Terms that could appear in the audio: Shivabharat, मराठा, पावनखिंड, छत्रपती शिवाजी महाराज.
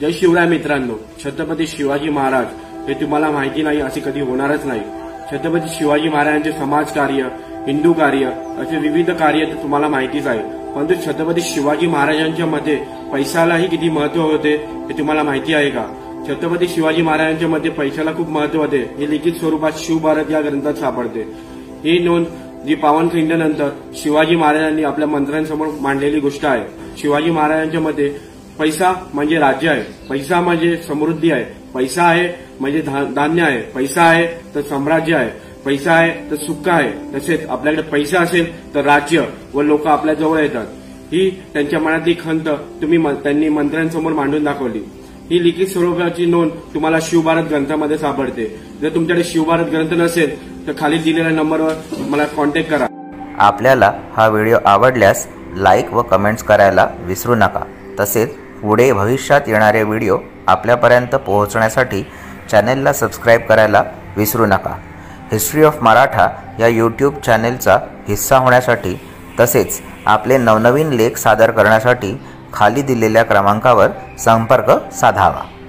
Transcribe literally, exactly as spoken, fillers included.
जय शिवराय मित्रांनो, छत्रपती शिवाजी महाराज हे तुम्हाला माहिती नाही असे कधी होणारच नाही। छत्रपती शिवाजी महाराजांचे समाजकार्य, हिंदू कार्य असे विविध कार्य तर तुम्हाला माहितीच आहे, परंतु छत्रपती शिवाजी महाराजांच्या मते पैशालाही किती महत्व होते हे तुम्हाला माहिती आहे का? छत्रपती शिवाजी महाराजांच्या मते पैशाला खूप महत्व होते हे लिखित स्वरूपात शिवभारत या ग्रंथात सापडते। ही नोंद जी पावनखिंडीनंतर शिवाजी महाराजांनी आपल्या मंत्र्यांसमोर मांडलेली गोष्ट आहे। शिवाजी महाराजांच्या मते पैसा म्हणजे राज्य आहे, पैसा म्हणजे समृद्धी आहे, पैसा आहे म्हणजे धान्य आहे, पैसा आहे तर साम्राज्य आहे, पैसा आहे तर सुख आहे। तसेच आपल्याकडे पैसा असेल तर राज्य व लोक आपल्या जवळ येतात। ही त्यांच्या मनातली खंत तुम्ही त्यांनी मंत्र्यांसमोर मांडून दाखवली। ही लिखित स्वरूपाची नोंद तुम्हाला शिवभारत ग्रंथामध्ये सापडते। जर तुमच्याकडे शिवभारत ग्रंथ नसेल तर खाली दिलेल्या नंबरवर मला कॉन्टॅक्ट करा। आपल्याला हा व्हिडिओ आवडल्यास लाईक व कमेंट्स करायला विसरू नका। तसेच पुढे भविष्यात येणारे व्हिडिओ आपल्यापर्यंत पोहोचण्यासाठी चॅनलला सबस्क्राईब करायला विसरू नका। हिस्ट्री ऑफ मराठा या यूट्यूब चॅनलचा हिस्सा होण्यासाठी तसेच आपले नवनवीन लेख सादर करण्यासाठी खाली दिलेल्या क्रमांकावर संपर्क साधावा।